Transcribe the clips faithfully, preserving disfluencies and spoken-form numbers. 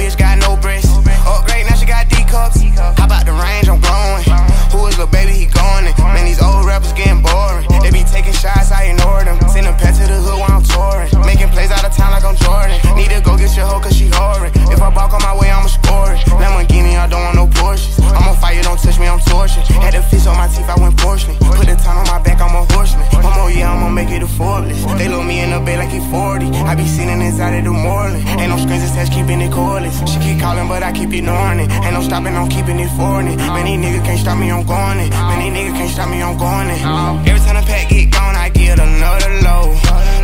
bitch got no breasts. Upgrade, now she got D cups. Hop out the range, I'm growing. Who is little baby, he going in. Man, these old rappers getting boring. They be taking shots, I ignore them. Send them pets to the hood while I'm touring. Making plays out of town like I'm Jordan. Need to go get your hoe cause she whoring. If I balk on my way, I'ma score it. Lamborghini, I don't want no Porsches. I'm on fire, don't touch me, I'm tortured. Had the fish on my teeth, I went porcelain. Put the time on my back, I'm a horseman. I'm on, yeah, I'ma make it a Forbes. They load me in the bed like he forty. I be sitting inside of the Moreland. Ain't no screens attached, keeping it cordless. She keep calling, but I keep ignoring it. Ain't no stopping, I'm keeping it foreign. Man, these niggas can't stop me, I'm going it. Man, these niggas can't stop me, I'm going it. Every time the pack get gone, I get another low.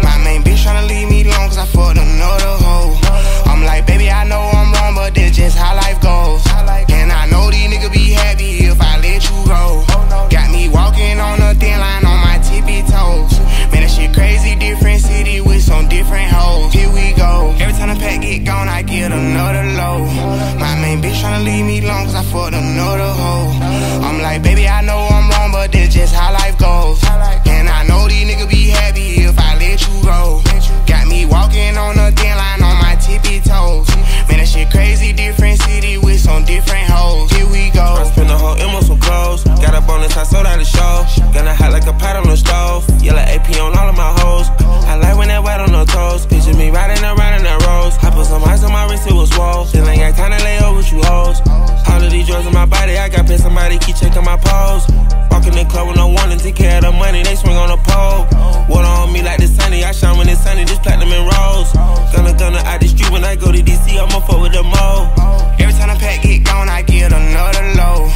My main bitch tryna leave me long cause I fucked another hoe. I'm like, baby, I know I'm wrong, but this just how life goes. And I know these niggas be happy if I let you go. Got me walking on a thin line on my tippy toes. Man, that shit crazy, different city with some different hoes. Here we go. Every time the pack get gone, I get another low. My main bitch tryna leave me long cause I fucked another hoe. I'm like, baby, I know I'm wrong, but this just how life goes. And I know these niggas be happy if I let you go. Got me walking on a thin line on my tippy toes. Man, that shit crazy, different city with some different hoes. Here we go. I spent a whole M on some clothes. Got a bonus, I sold out a show. Gonna hot like a pot on the stove. Yellow A P on all of my hoes. I like when that wet on the toes. Picture me riding around in that rose. I put some ice on my wrist, it was swole. Feeling I kinda lay over with you hoes. All of these drugs in my body, I got pissed. Somebody keep checking my pose. Walk in the club with no warning, take care of the money, they swing on the pole. Water on me like the sunny, I shine when it's sunny, this platinum and rose. Gonna gonna out the street when I go to D C, I'ma fuck with the mo. Every time the pack get gone, I get another low.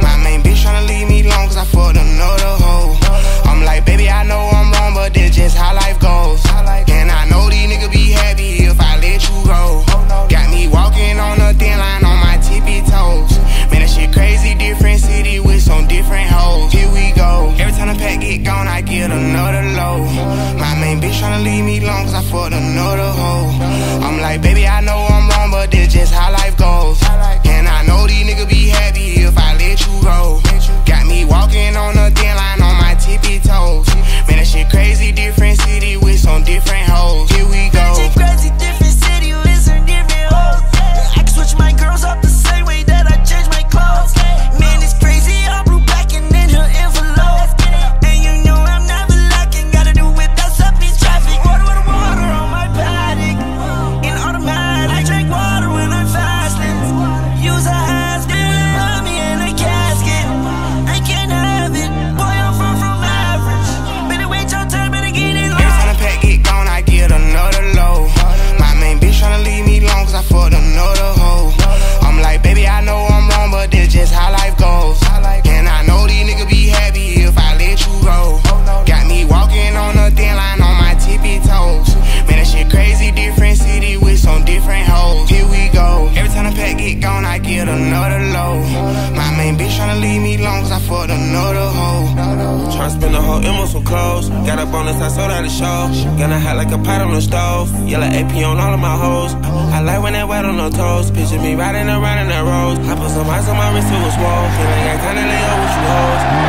My main bitch tryna leave me long cause I fucked another hoe. I'm like, baby, I know I'm wrong, but this just how life goes. And I know these niggas be happy if I let you go. Got me walking on a thin line on my tippy toes. Man, that shit crazy, different city with some different hoes. Here we go. Every time the pack get gone, I get another low. My main bitch tryna leave me long cause I fucked another hoe. I'm like, baby, I know I'm wrong, but this just how life goes. And I know these niggas be happy if I let you go. Got me walking on a thin line on my tippy toes. Man, that shit crazy, different city with some different hoes. Here we go. That shit crazy, different city with some different hoes. I can switch my girls up the same way that I change my clothes. Man, it's crazy, I'm blue black and in her envelope. And you know I'm never lacking, gotta do it, that's up in traffic. Water, water, water on my paddock, in automatic. I drink water when I'm fasting, use a has-been, put me in a casket. I can't have it, boy, I'm far from average. Better wait your time, better get it long. Every time the pack get gone, I get another low. My main bitch tryna leave me long cause I fucked another hoe. I'm like, baby, I know I'm wrong, but this just how life goes. And I know these niggas be happy if I let you go. Got me walking on a thin line on my tippy toes. Man, that shit crazy, different city with some different hoes. Here we go. Every time the pack get gone, I get another low. My main bitch tryna leave me long cause I fucked another hoe. Tryna spend a whole M on some clothes. Got a bonus, I sold out a show. Gonna hot like a pot on the stove. Yellow A P on all of my hoes. I like when they wet on the toes. Picture me riding around in that rose. I put some ice on my wrist, it was swole. Feeling I kinda lay up with you hoes.